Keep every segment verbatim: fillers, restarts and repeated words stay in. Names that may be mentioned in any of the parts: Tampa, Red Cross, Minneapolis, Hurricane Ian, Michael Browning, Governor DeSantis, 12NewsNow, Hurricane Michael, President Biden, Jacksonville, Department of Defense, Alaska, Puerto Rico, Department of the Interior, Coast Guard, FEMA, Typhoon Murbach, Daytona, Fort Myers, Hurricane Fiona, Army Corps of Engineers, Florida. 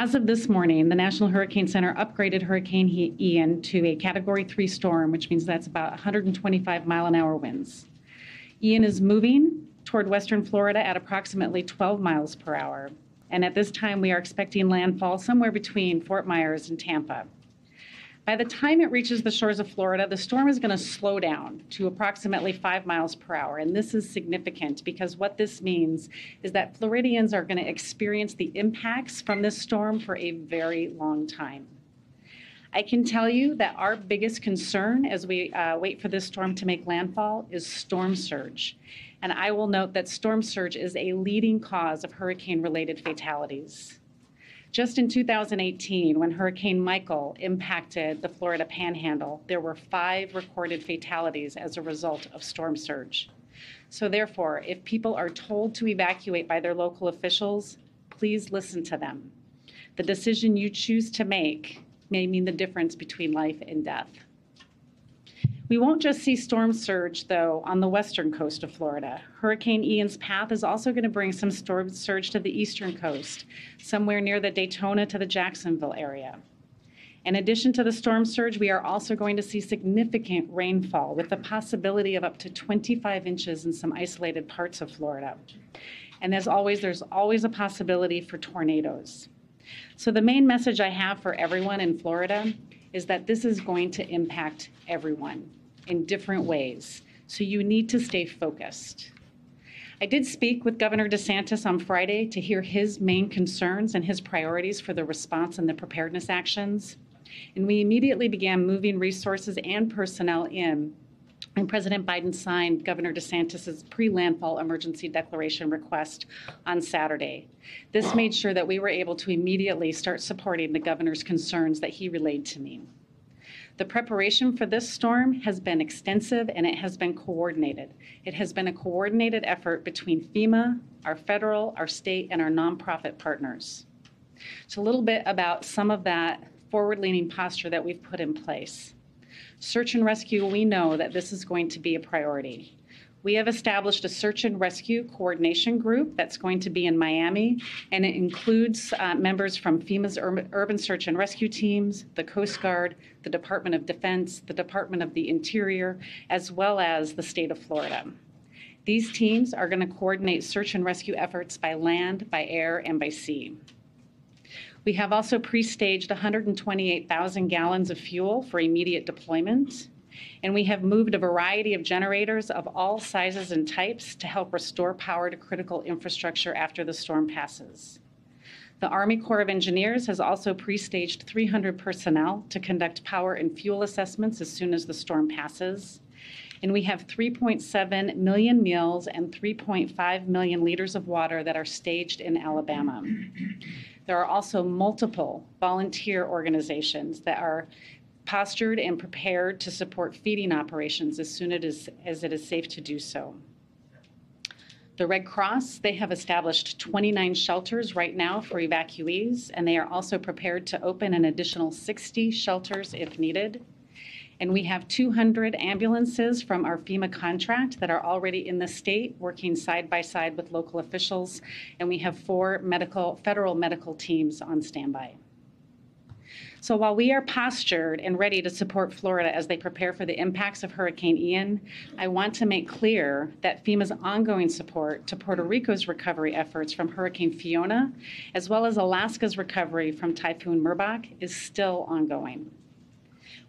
As of this morning, the National Hurricane Center upgraded Hurricane Ian to a Category three storm, which means that's about one hundred twenty-five mile an hour winds. Ian is moving toward western Florida at approximately twelve miles per hour. And at this time, we are expecting landfall somewhere between Fort Myers and Tampa. By the time it reaches the shores of Florida, the storm is going to slow down to approximately five miles per hour. And this is significant because what this means is that Floridians are going to experience the impacts from this storm for a very long time. I can tell you that our biggest concern as we uh, wait for this storm to make landfall is storm surge. And I will note that storm surge is a leading cause of hurricane-related fatalities. Just in two thousand eighteen, when Hurricane Michael impacted the Florida Panhandle, there were five recorded fatalities as a result of storm surge. So therefore, if people are told to evacuate by their local officials, please listen to them. The decision you choose to make may mean the difference between life and death. We won't just see storm surge, though, on the western coast of Florida. Hurricane Ian's path is also going to bring some storm surge to the eastern coast, somewhere near the Daytona to the Jacksonville area. In addition to the storm surge, we are also going to see significant rainfall with the possibility of up to twenty-five inches in some isolated parts of Florida. And as always, there's always a possibility for tornadoes. So the main message I have for everyone in Florida is that this is going to impact everyone in different ways, so you need to stay focused. I did speak with Governor DeSantis on Friday to hear his main concerns and his priorities for the response and the preparedness actions, and we immediately began moving resources and personnel in, and President Biden signed Governor DeSantis's pre-landfall emergency declaration request on Saturday. This made sure that we were able to immediately start supporting the governor's concerns that he relayed to me. The preparation for this storm has been extensive and it has been coordinated. It has been a coordinated effort between FEMA, our federal, our state, and our nonprofit partners. So a little bit about some of that forward-leaning posture that we've put in place. Search and rescue, we know that this is going to be a priority. We have established a search and rescue coordination group that's going to be in Miami, and it includes uh, members from FEMA's urban search and rescue teams, the Coast Guard, the Department of Defense, the Department of the Interior, as well as the state of Florida. These teams are going to coordinate search and rescue efforts by land, by air, and by sea. We have also pre-staged one hundred twenty-eight thousand gallons of fuel for immediate deployment, and we have moved a variety of generators of all sizes and types to help restore power to critical infrastructure after the storm passes. The Army Corps of Engineers has also pre-staged three hundred personnel to conduct power and fuel assessments as soon as the storm passes. And we have three point seven million meals and three point five million liters of water that are staged in Alabama. There are also multiple volunteer organizations that are postured and prepared to support feeding operations as soon as, as it is safe to do so. The Red Cross, they have established twenty-nine shelters right now for evacuees, and they are also prepared to open an additional sixty shelters if needed. And we have two hundred ambulances from our FEMA contract that are already in the state working side by side with local officials. And we have four medical, federal medical teams on standby. So while we are postured and ready to support Florida as they prepare for the impacts of Hurricane Ian, I want to make clear that FEMA's ongoing support to Puerto Rico's recovery efforts from Hurricane Fiona, as well as Alaska's recovery from Typhoon Murbach, is still ongoing.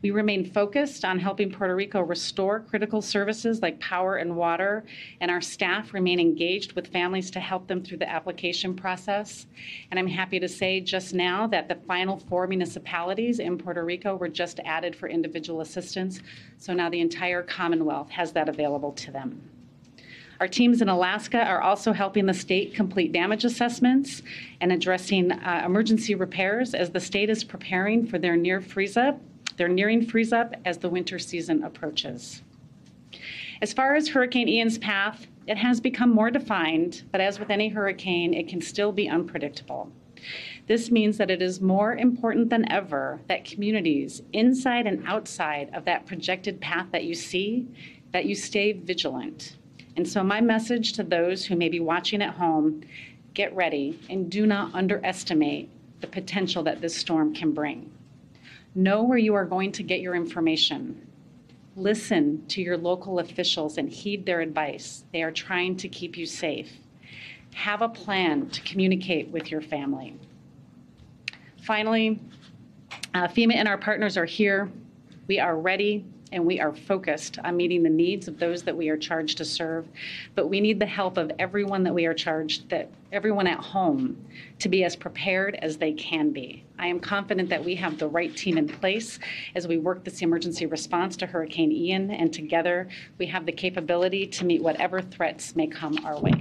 We remain focused on helping Puerto Rico restore critical services like power and water, and our staff remain engaged with families to help them through the application process. And I'm happy to say just now that the final four municipalities in Puerto Rico were just added for individual assistance, so now the entire Commonwealth has that available to them. Our teams in Alaska are also helping the state complete damage assessments and addressing uh, emergency repairs as the state is preparing for their near freeze-up. They're nearing freeze-up as the winter season approaches. As far as Hurricane Ian's path, it has become more defined, but as with any hurricane, it can still be unpredictable. This means that it is more important than ever that communities inside and outside of that projected path that you see, that you stay vigilant. And so my message to those who may be watching at home, get ready and do not underestimate the potential that this storm can bring. Know where you are going to get your information. Listen to your local officials and heed their advice. They are trying to keep you safe. Have a plan to communicate with your family. Finally, uh, FEMA and our partners are here. We are ready and we are focused on meeting the needs of those that we are charged to serve, but we need the help of everyone that we are charged, that everyone at home, to be as prepared as they can be. I am confident that we have the right team in place as we work this emergency response to Hurricane Ian, and together we have the capability to meet whatever threats may come our way.